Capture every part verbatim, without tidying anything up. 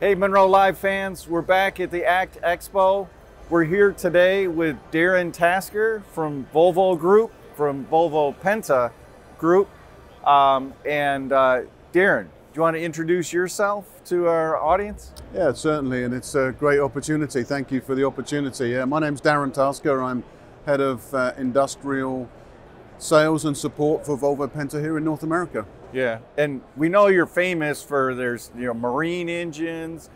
Hey Monroe Live fans, we're back at the A C T Expo. We're here today with Darren Tasker from Volvo Group, from Volvo Penta Group. Um, and uh, Darren, do you want to introduce yourself to our audience? Yeah, certainly, and it's a great opportunity. Thank you for the opportunity. Uh, my name's Darren Tasker. I'm head of uh, industrial sales and support for Volvo Penta here in North America. Yeah, and we know you're famous for there's you know marine engines,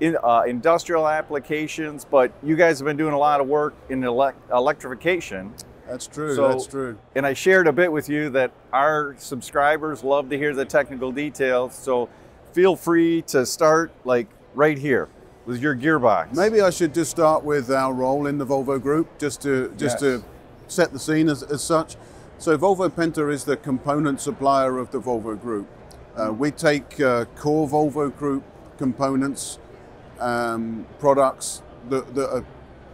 in, uh, industrial applications, but you guys have been doing a lot of work in ele electrification. That's true. So, that's true. And I shared a bit with you that our subscribers love to hear the technical details. So feel free to start like right here with your gearbox. Maybe I should just start with our role in the Volvo Group, just to just yes. to set the scene as, as such. So Volvo Penta is the component supplier of the Volvo Group. Uh, we take uh, core Volvo Group components, um, products that, that are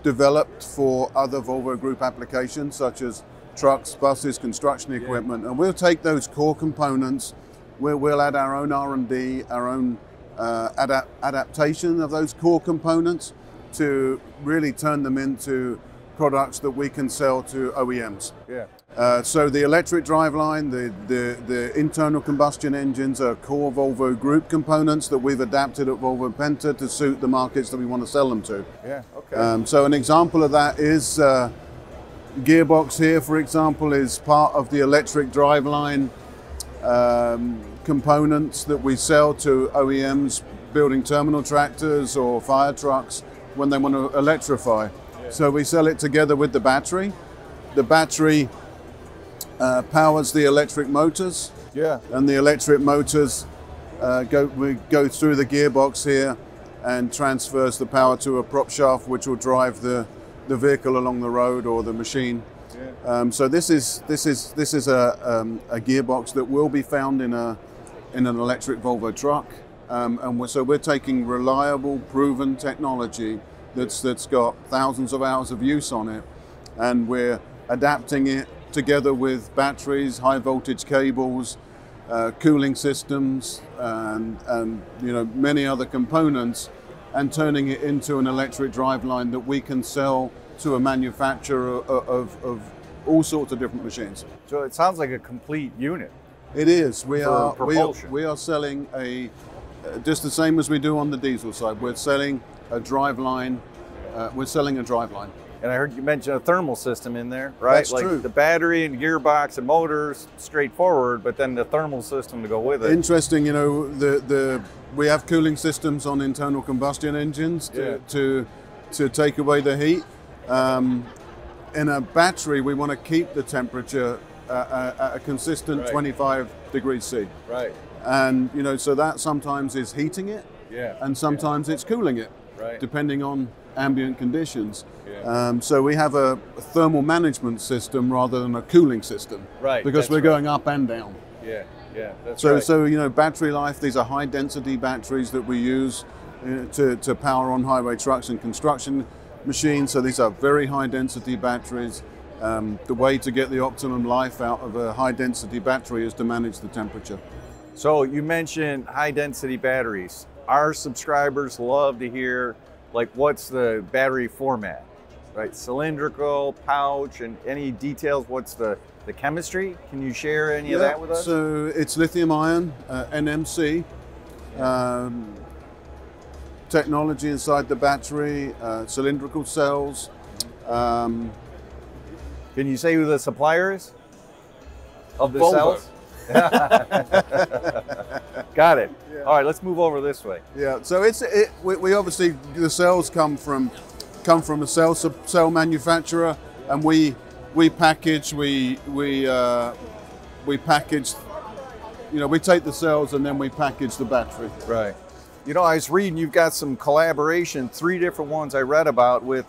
developed for other Volvo Group applications, such as trucks, buses, construction equipment. Yeah. And we'll take those core components, where we'll add our own R and D, our own uh, adap adaptation of those core components to really turn them into products that we can sell to O E Ms. Yeah. Uh, so the electric driveline, the, the, the internal combustion engines are core Volvo Group components that we've adapted at Volvo Penta to suit the markets that we want to sell them to. Yeah, okay. Um, so an example of that is uh, gearbox here, for example, is part of the electric driveline um, components that we sell to O E Ms building terminal tractors or fire trucks when they want to electrify. So we sell it together with the battery. The battery uh, powers the electric motors. Yeah. And the electric motors uh, go we go through the gearbox here and transfers the power to a prop shaft, which will drive the the vehicle along the road or the machine. Yeah. Um, so this is this is this is a um, a gearbox that will be found in a in an electric Volvo truck. Um, and we're, so we're taking reliable, proven technology That's, that's got thousands of hours of use on it, and we're adapting it together with batteries, high voltage cables, uh, cooling systems, and, and you know many other components, and turning it into an electric driveline that we can sell to a manufacturer of, of, of all sorts of different machines. So it sounds like a complete unit. It is. We are we are, we are selling a uh, just the same as we do on the diesel side. We're selling a driveline, uh, we're selling a driveline. And I heard you mention a thermal system in there, right? That's like true. The battery and gearbox and motors, straightforward, but then the thermal system to go with it. Interesting, you know, the, the we have cooling systems on internal combustion engines to, yeah. to, to take away the heat. Um, in a battery, we want to keep the temperature uh, at a consistent right. twenty-five degrees C. Right. And, you know, so that sometimes is heating it, yeah. and sometimes yeah. it's cooling it. Right. Depending on ambient conditions. Yeah. Um, so we have a thermal management system rather than a cooling system. Right. Because we're right. going up and down. Yeah, yeah, that's so, right. So, you know, battery life, these are high density batteries that we use uh, to, to power on highway trucks and construction machines. So these are very high density batteries. Um, the way to get the optimum life out of a high density battery is to manage the temperature. So you mentioned high density batteries. Our subscribers love to hear, like, what's the battery format, right? Cylindrical, pouch, and any details. What's the, the chemistry? Can you share any yeah, of that with us? So it's lithium ion, uh, N M C, um, technology inside the battery, uh, cylindrical cells. Um, Can you say who the supplier is of the Volvo. cells? Got it. Yeah. All right, let's move over this way. Yeah. So it's it. We, we obviously the cells come from come from a cell cell manufacturer, and we we package we we uh, we package. You know, we take the cells and then we package the battery. Right. You know, I was reading you've got some collaboration, three different ones I read about with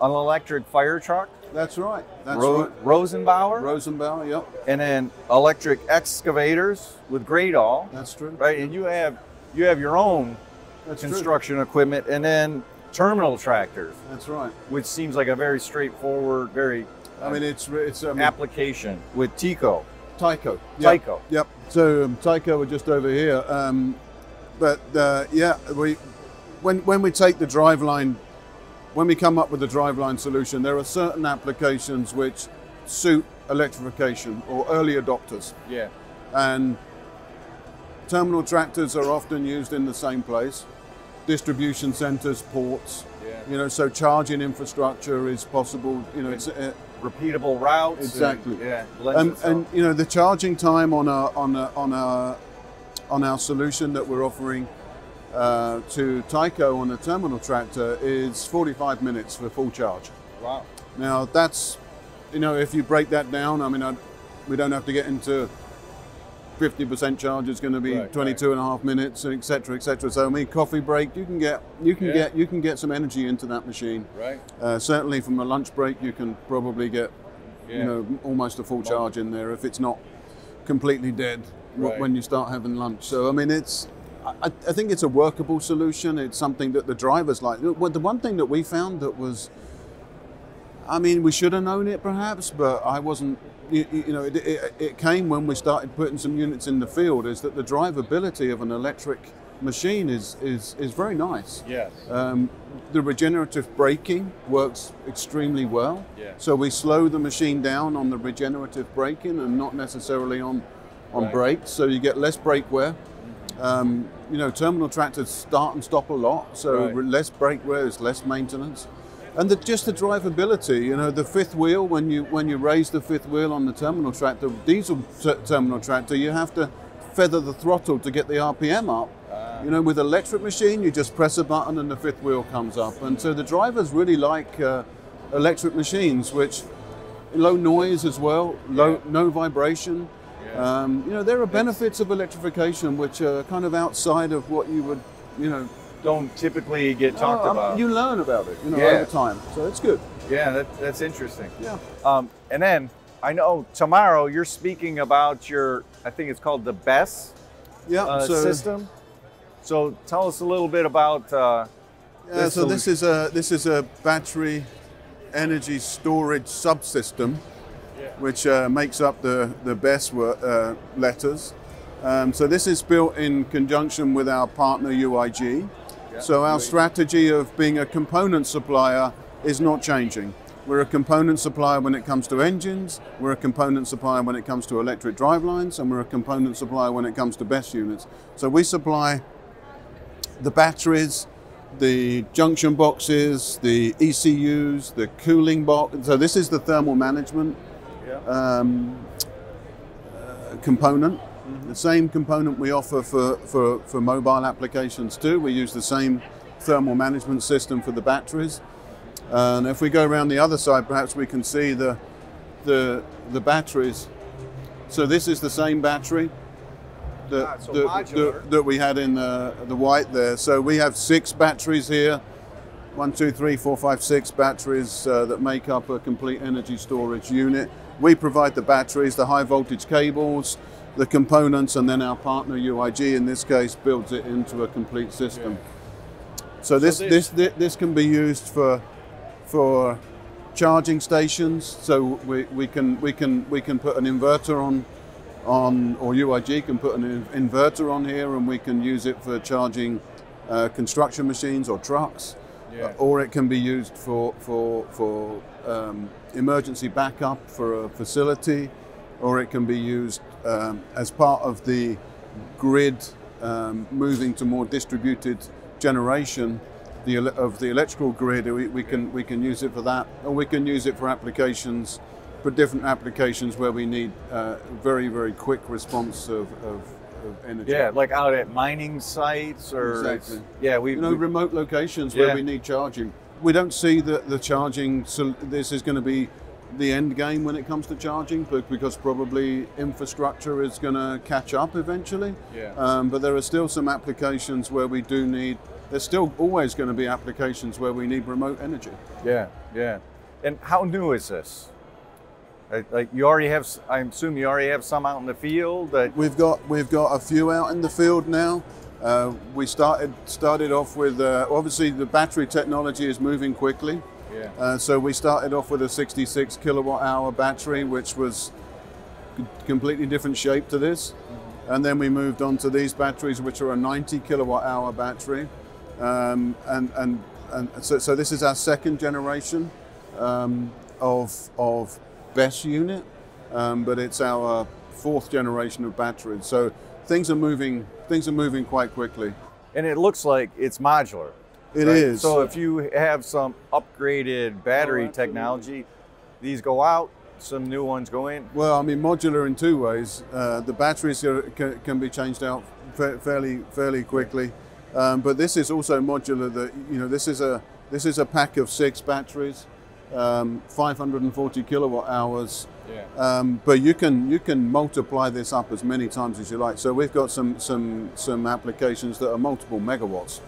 an electric fire truck. That's right. That's Ro right. Rosenbauer. Rosenbauer, yep. And then electric excavators with Gradall. That's true. Right, and you have you have your own That's construction true. equipment, and then terminal tractors. That's right. Which seems like a very straightforward, very. I uh, mean, it's it's um, application with Tico. Tico. Yep. Tico. Yep. So um, Tico are just over here, um, but uh, yeah, we when, when we take the driveline, when we come up with a driveline solution, there are certain applications which suit electrification or early adopters. Yeah. And terminal tractors are often used in the same place. Distribution centers, ports, yeah. you know, so charging infrastructure is possible, you know, it's uh, repeatable routes. Exactly. And, yeah, and, and you know, the charging time on our on a, on our on our solution that we're offering uh, to Tico on a terminal tractor is forty-five minutes for full charge. Wow. Now that's, you know, if you break that down, I mean, I'd, we don't have to get into fifty percent charge is going to be right, twenty-two right. and a half minutes, et cetera, et cetera. So I mean, coffee break, you can get, you can yeah. get, you can get some energy into that machine. Right. Uh, certainly from a lunch break, you can probably get, yeah. you know, almost a full charge in there if it's not completely dead right. when you start having lunch. So I mean, it's, I, I think it's a workable solution. It's something that the drivers like. The one thing that we found that was, I mean, we should have known it perhaps, but I wasn't. You, you know, it, it, it came when we started putting some units in the field, is that the drivability of an electric machine is is, is very nice. Yes. Um, the regenerative braking works extremely well. Yeah. So we slow the machine down on the regenerative braking and not necessarily on, on right. brakes. So you get less brake wear. Mm-hmm. um, you know, terminal tractors start and stop a lot. So right. less brake wear is less maintenance. And the, just the drivability, you know, the fifth wheel, when you when you raise the fifth wheel on the terminal tractor, diesel terminal tractor, you have to feather the throttle to get the R P M up. Uh, you know, with electric machine, you just press a button and the fifth wheel comes up. And so the drivers really like uh, electric machines, which low noise as well, low yeah. no vibration. Yeah. Um, you know, there are benefits of electrification which are kind of outside of what you would, you know, don't typically get talked oh, about. You learn about it, you know, yeah. over time, so it's good. Yeah, that, that's interesting. Yeah. Um, and then I know tomorrow you're speaking about your, I think it's called the BESS yeah, uh, so, system. So tell us a little bit about. Uh, yeah, this so solution. this is a this is a battery energy storage subsystem, yeah. which uh, makes up the the BESS uh, letters. Um, so this is built in conjunction with our partner U I G. Yeah, so our strategy of being a component supplier is not changing. We're a component supplier when it comes to engines, we're a component supplier when it comes to electric drivelines, and we're a component supplier when it comes to BESS units. So we supply the batteries, the junction boxes, the E C Us, the cooling box. So this is the thermal management yeah. um, uh, component. The same component we offer for, for, for mobile applications too. We use the same thermal management system for the batteries. And if we go around the other side, perhaps we can see the, the, the batteries. So this is the same battery that, ah, so that, that, that we had in the, the white there. So we have six batteries here. One, two, three, four, five, six batteries uh, that make up a complete energy storage unit. We provide the batteries, the high voltage cables, the components, and then our partner U I G in this case builds it into a complete system. Yeah. So this, so this this this can be used for for charging stations. So we, we can we can we can put an inverter on on or U I G can put an inverter on here, and we can use it for charging uh, construction machines or trucks. Yeah. Uh, or it can be used for for for um, emergency backup for a facility, or it can be used um, as part of the grid um, moving to more distributed generation the, of the electrical grid. We, we can we can use it for that, and we can use it for applications, for different applications where we need uh, very very quick response of, of, of energy. Yeah, like out at mining sites or exactly. yeah, we you know we, remote locations yeah. where we need charging. We don't see that the charging. So this is going to be the end game when it comes to charging, but because probably infrastructure is going to catch up eventually. Yeah. Um, but there are still some applications where we do need, there's still always going to be applications where we need remote energy. Yeah, yeah. And how new is this? Like you already have, I assume you already have some out in the field? That we've got we've got a few out in the field now. Uh, we started, started off with, uh, obviously the battery technology is moving quickly. Yeah. Uh, so we started off with a sixty-six kilowatt hour battery, which was completely different shape to this. Mm-hmm. And then we moved on to these batteries, which are a ninety kilowatt hour battery. um, and and and so, so this is our second generation um, of of BESS unit, um, but it's our fourth generation of batteries. So things are moving things are moving quite quickly. And it looks like it's modular. It right? is. So if you have some upgraded battery oh, technology, these go out, some new ones go in. Well, I mean, modular in two ways. Uh, the batteries are, can, can be changed out fa fairly fairly quickly, um, but this is also modular. That you know, this is a this is a pack of six batteries, um, five hundred forty kilowatt hours. Yeah. Um, but you can you can multiply this up as many times as you like. So we've got some some some applications that are multiple megawatts.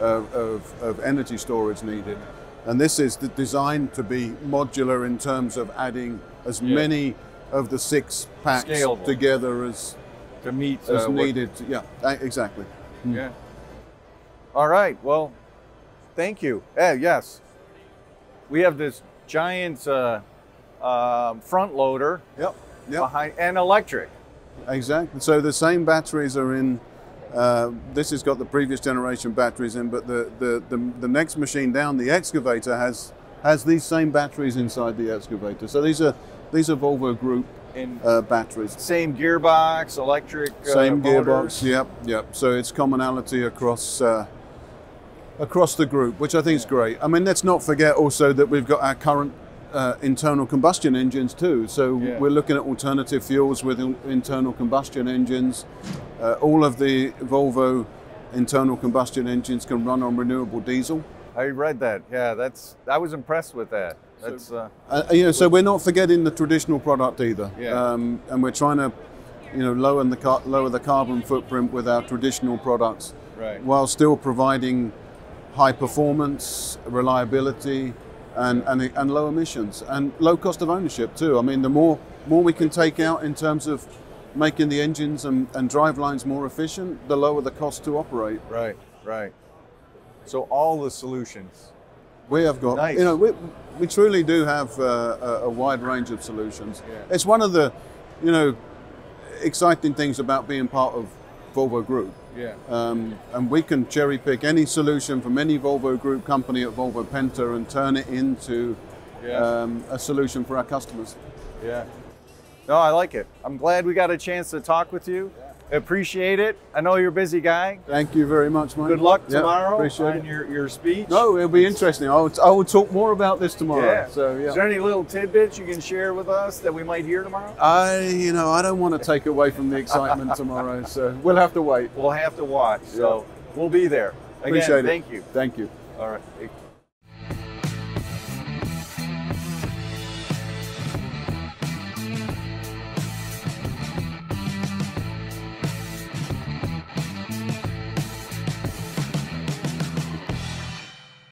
Of, of, of energy storage needed, and this is designed to be modular in terms of adding as yeah. many of the six packs Scalable. together as to meet as uh, needed. What... Yeah, exactly. Yeah. Mm. All right. Well, thank you. Uh, yes, we have this giant uh, uh, front loader. Yep. Yep. Behind and electric. Exactly. So the same batteries are in. Uh, this has got the previous generation batteries in, but the, the, the, the next machine down, the excavator, has has these same batteries inside the excavator. So these are these are Volvo Group uh, batteries. Same gearbox, electric. Same uh, gearbox. Yep, yep. So it's commonality across uh, across the group, which I think yeah. is great. I mean, let's not forget also that we've got our current uh, internal combustion engines too. So yeah. we're looking at alternative fuels with internal combustion engines. Uh, all of the Volvo internal combustion engines can run on renewable diesel. I read that. Yeah, that's. I was impressed with that. That's. Uh, uh, you know, so we're not forgetting the traditional product either. Yeah. Um, and we're trying to, you know, lower the car lower the carbon footprint with our traditional products, right. while still providing high performance, reliability, and and and low emissions and low cost of ownership too. I mean, the more more we can take out in terms of making the engines and, and drive lines more efficient, the lower the cost to operate. Right, right. So all the solutions we have got, nice. you know, we, we truly do have uh, a, a wide range of solutions. Yeah. It's one of the, you know, exciting things about being part of Volvo Group. Yeah. Um, and we can cherry pick any solution from any Volvo Group company at Volvo Penta and turn it into yeah. um, a solution for our customers. Yeah. No, I like it. I'm glad we got a chance to talk with you. Yeah. Appreciate it. I know you're a busy guy. Thank you very much, Mike. Good luck yep, tomorrow on your, your speech. No, it'll be it's, interesting. I will, I will talk more about this tomorrow. Yeah. So, yeah. Is there any little tidbits you can share with us that we might hear tomorrow? I, you know, I don't want to take away from the excitement tomorrow, so we'll have to wait. We'll have to watch. Yeah. So we'll be there. Again, appreciate it. Thank you. Thank you. All right.